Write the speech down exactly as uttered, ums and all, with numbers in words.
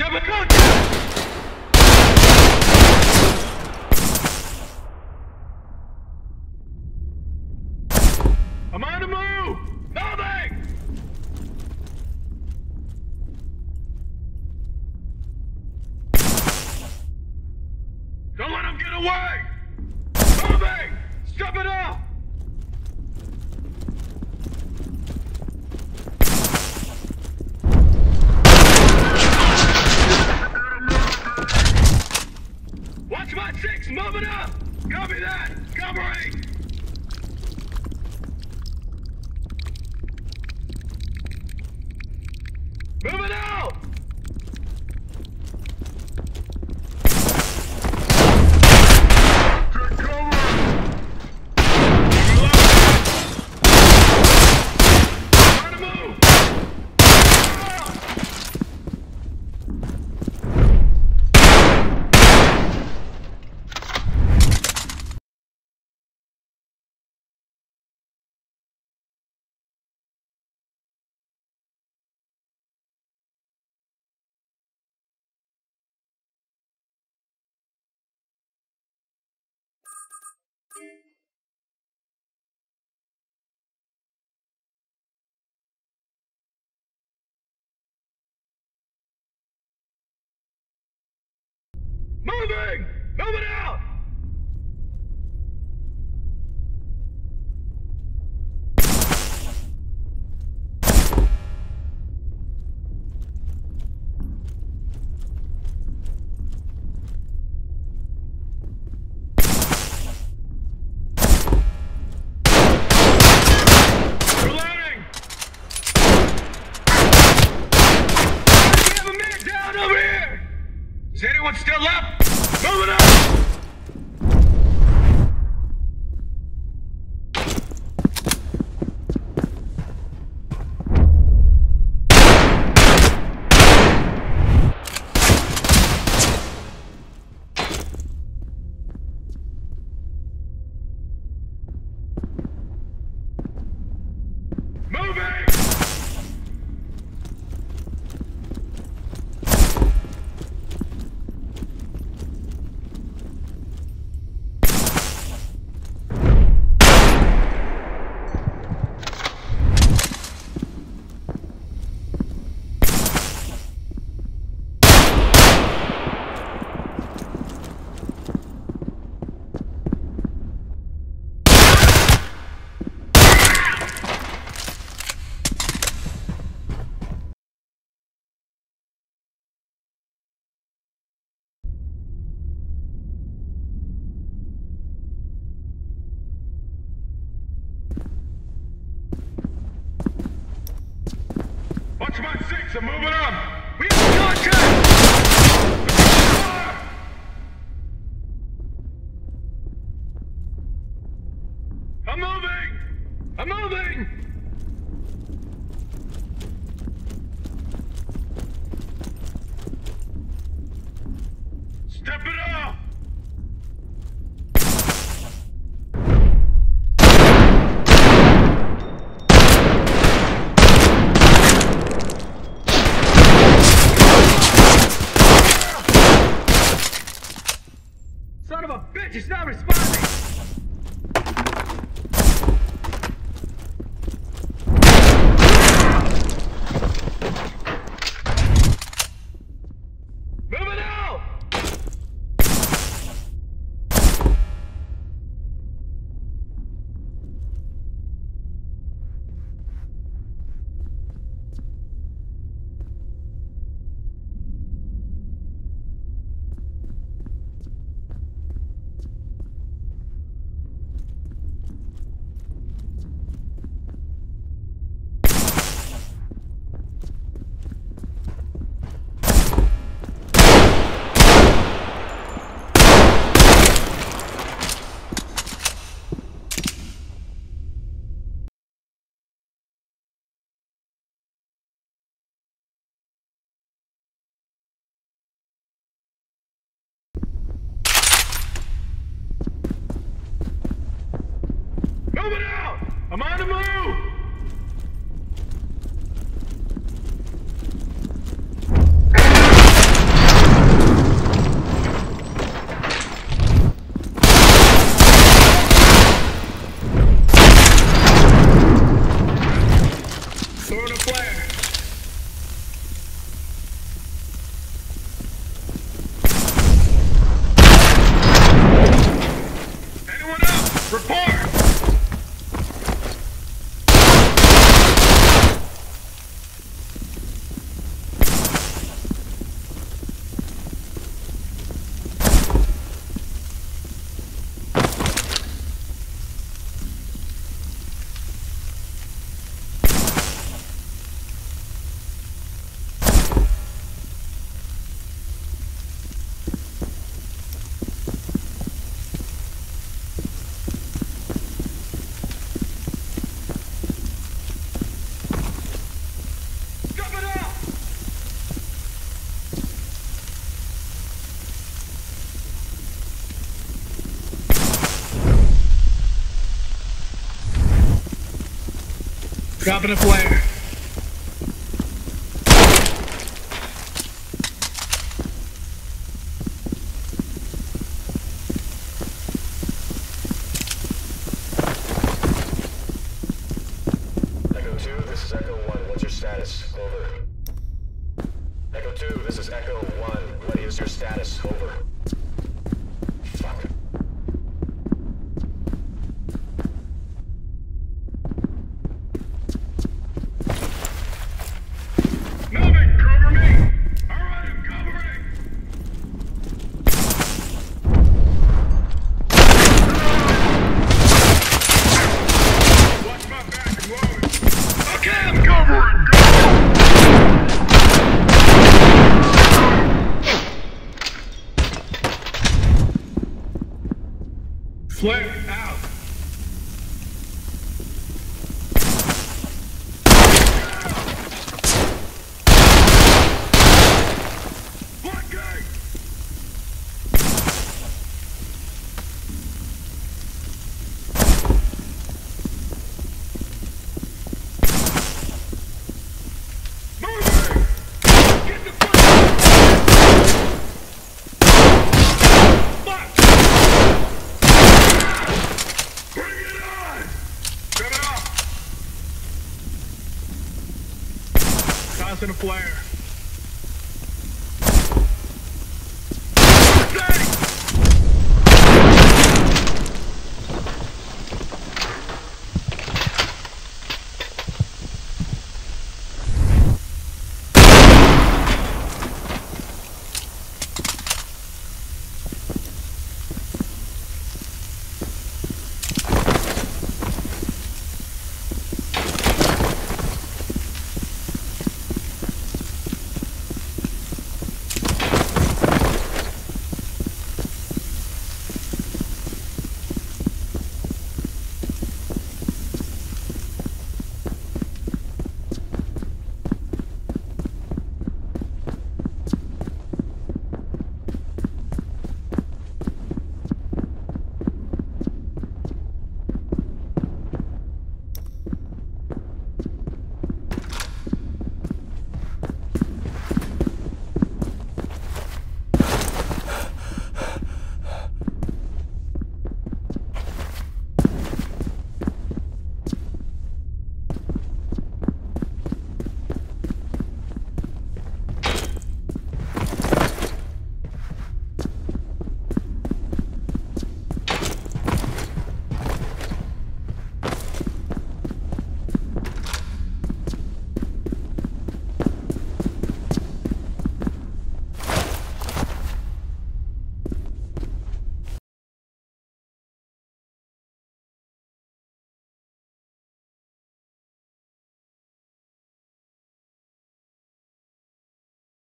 Double contact! I'm on the move! Moving! Don't let him get away! Moving! Step it up! Watch my six! Moving up! Copy that! Covering! Move it out! Take cover! Try to move! Moving! Move it out! Is anyone still up? Move it up! Six, I'm moving up! We have contact! I'm moving! I'm moving! Step it up! It's not responding! Move it out! I'm on the move! Dropping a flare. Flare out. Black gang. Moving. Get the flare. Black. In a flare.